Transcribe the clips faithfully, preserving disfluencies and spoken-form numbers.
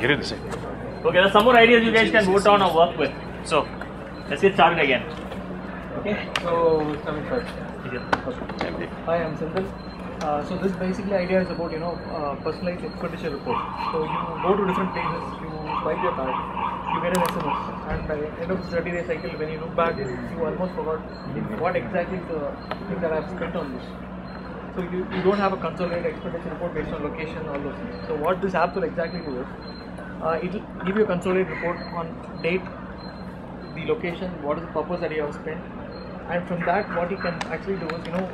Give it the same. Okay, there's some more ideas you guys can vote on or work with. So, let's get started again. Okay, so who's coming first? Okay. Hi, I'm Santosh. Uh, so this basically idea is about, you know, uh, personalized expenditure report. So you go to different places, you swipe your card, you get an S M S, and by the end of the thirty day cycle, when you look back, you almost forgot what exactly is the thing that I've spent on this. So you, you don't have a consolidated expenditure report based on location, all those things. So what this app will exactly do is, uh, it will give you a consolidated report on date, the location, what is the purpose that you have spent, and from that what you can actually do is, you know,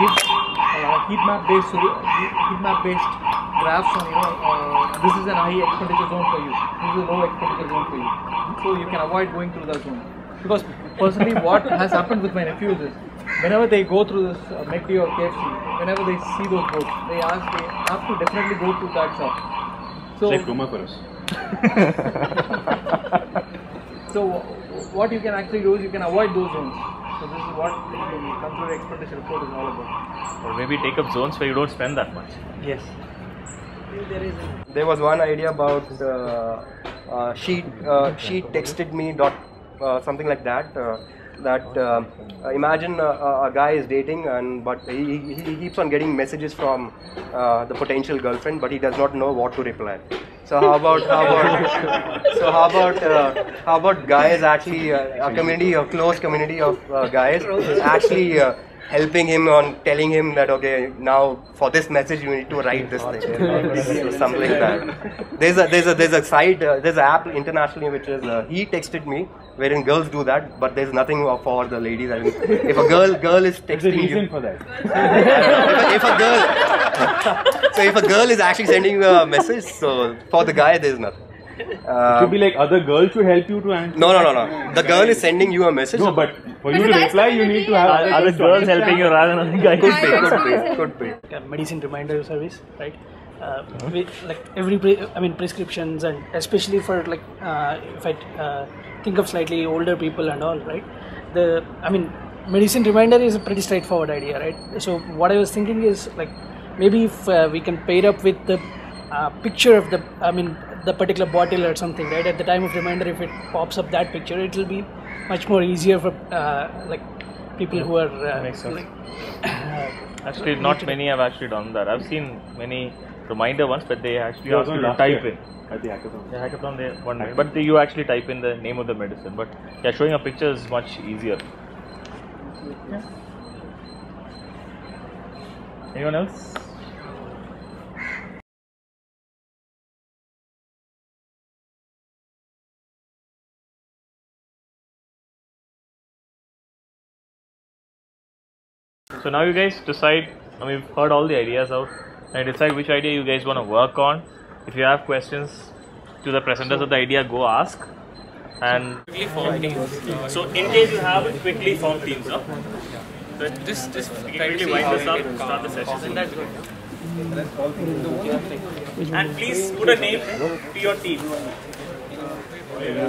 give uh, heat map based heat map based graphs on, you know, uh, this is an high expenditure zone for you, this is a low expenditure zone for you, so you can avoid going through that zone. Because personally what has happened with my nephews is, whenever they go through this uh, M E C D or K F C, whenever they see those boards, they ask, they have to definitely go to that shop. So save Goma for us. So what you can actually do is you can avoid those zones. So this is what the controller expenditure report is all about. Or maybe take up zones where you don't spend that much. Yes. There is. There was one idea about the uh, she uh, she texted me dot uh, something like that. Uh, that uh, imagine uh, a guy is dating and but he, he keeps on getting messages from uh, the potential girlfriend, but he does not know what to reply. So how about how about so how about uh, how about guys actually uh, a community, a close community of uh, guys actually uh, helping him on telling him that okay, now for this message you need to write this thing or something like that. There's a there's a there's a site uh, there's an app internationally which is uh, He Texted Me, wherein girls do that, but there's nothing for the ladies. I mean, if a girl girl is texting you, there's a reason for that. if, a, if a girl, so if a girl is actually sending you a message, so for the guy there's nothing. Uh, it should be like other girls to help you to answer. No, no, no, no. The girl is sending you a message. No, but for you to reply, you need to have other girls helping you rather than other guys. Could be, could be, could be. Yeah, medicine reminder service, right? Uh, with, like every, pre I mean, prescriptions, and especially for like uh, if I uh, think of slightly older people and all, right? The, I mean, medicine reminder is a pretty straightforward idea, right? So what I was thinking is like maybe if uh, we can pair up with the uh, picture of the, I mean, the particular bottle or something, right? At the time of reminder, if it pops up that picture, it will be much more easier for uh, like people who are uh, makes sense. Like, actually not many have actually done that. I've seen many reminder ones, but they actually ask you to type in at the hackathon. The hackathon they one minute, but you actually type in the name of the medicine. But yeah, showing a picture is much easier. Yeah. Anyone else? So now you guys decide, I mean, we've heard all the ideas out, and decide which idea you guys want to work on. If you have questions to the presenters so, of the idea, go ask. And quickly form teams. So in case you haven't, quickly form teams up. So this, this quickly wind this up and start the session. And please put a name to your team. Beautiful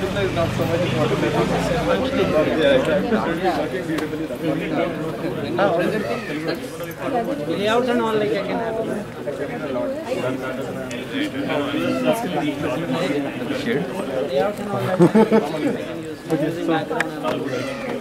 Dimna is not so much important. Layouts and all like I can have. Layouts and all I can use.